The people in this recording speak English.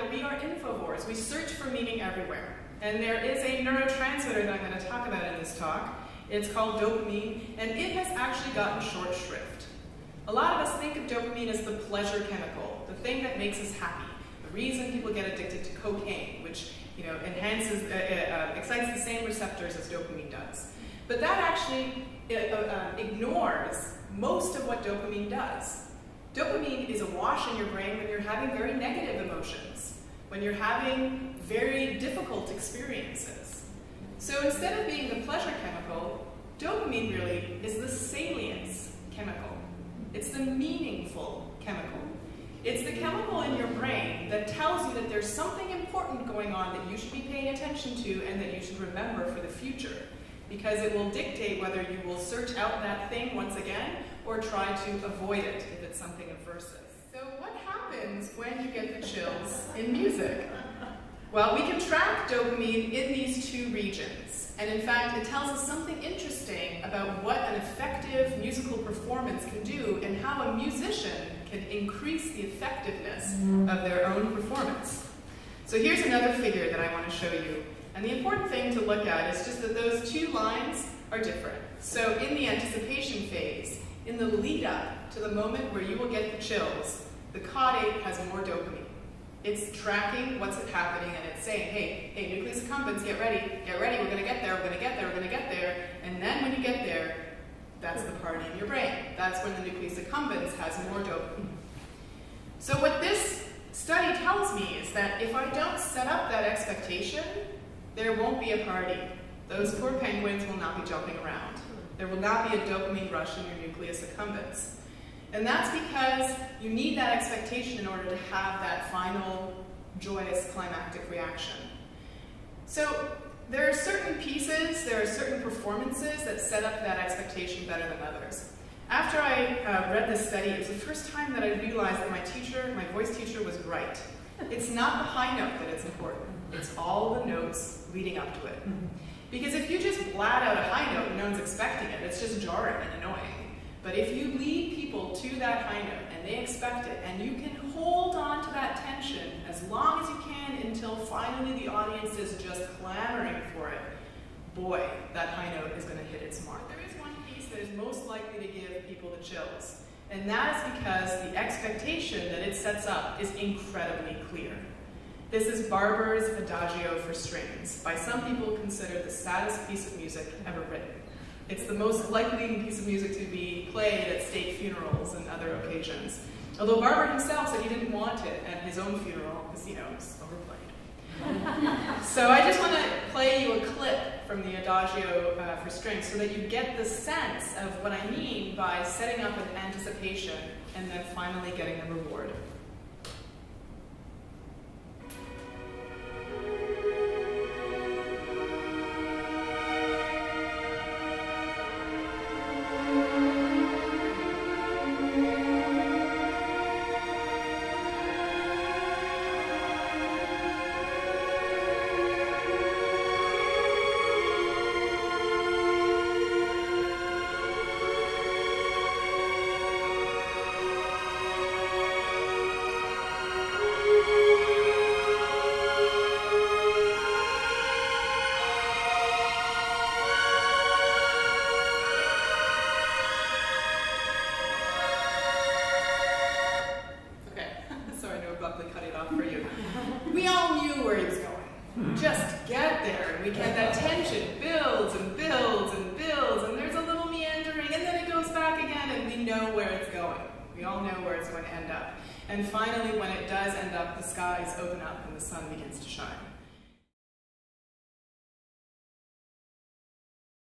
that we are infovores. We search for meaning everywhere. And there is a neurotransmitter that I'm going to talk about in this talk. It's called dopamine, and it has actually gotten short shrift. A lot of us think of dopamine as the pleasure chemical, the thing that makes us happy, the reason people get addicted to cocaine, which enhances, excites the same receptors as dopamine does. But that actually ignores most of what dopamine does. Dopamine is awash in your brain when you're having very negative emotions, when you're having very difficult experiences. So instead of being the pleasure chemical, dopamine really is the salience chemical. It's the meaningful chemical. It's the chemical in your brain that tells you that there's something important going on that you should be paying attention to and that you should remember for the future, because it will dictate whether you will search out that thing once again or try to avoid it if it's something aversive. So what happens when you get the chills in music? Well, we can track dopamine in these two regions. And in fact, it tells us something interesting about what an effective musical performance can do and how a musician can increase the effectiveness of their own performance. So here's another figure that I want to show you. And the important thing to look at is just that those two lines are different. So in the anticipation phase, in the lead up to the moment where you will get the chills, the caudate has more dopamine. It's tracking what's happening, and it's saying, hey, nucleus accumbens, get ready, we're going to get there, we're going to get there, we're going to get there. And then when you get there, that's the party in your brain. That's when the nucleus accumbens has more dopamine. So what this study tells me is that if I don't set up that expectation, there won't be a party. Those poor penguins will not be jumping around. There will not be a dopamine rush in your nucleus accumbens. And that's because you need that expectation in order to have that final joyous climactic reaction. So there are certain pieces, there are certain performances that set up that expectation better than others. After I read this study, it was the first time that I realized that my teacher, my voice teacher, was right. It's not the high note that is important. It's all the notes leading up to it. Because if you just blat out a high note and no one's expecting it, it's just jarring and annoying. But if you lead people to that high note and they expect it, and you can hold on to that tension as long as you can until finally the audience is just clamoring for it, boy, that high note is going to hit its mark. There is one piece that is most likely to give people the chills, and that is because the expectation that it sets up is incredibly clear. This is Barber's Adagio for Strings, by some people considered the saddest piece of music ever written. It's the most likely piece of music to be played at state funerals and other occasions. Although Barber himself said he didn't want it at his own funeral, because, it was overplayed. So I just want to play you a clip from the Adagio for Strings so that you get the sense of what I mean by setting up an anticipation and then finally getting the reward. Just get there, and we get that tension builds and builds and builds, and there's a little meandering, and then it goes back again, and we know where it's going. We all know where it's going to end up. And finally, when it does end up, the skies open up and the sun begins to shine.